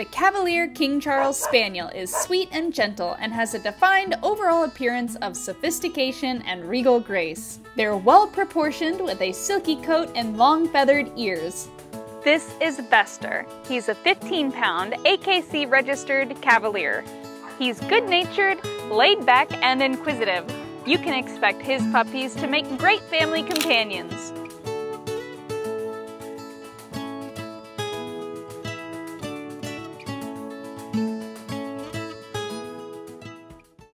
the Cavalier King Charles Spaniel is sweet and gentle and has a defined overall appearance of sophistication and regal grace. They're well proportioned with a silky coat and long feathered ears. This is Buster. He's a 15-pound AKC registered Cavalier. He's good-natured, laid-back, and inquisitive. You can expect his puppies to make great family companions.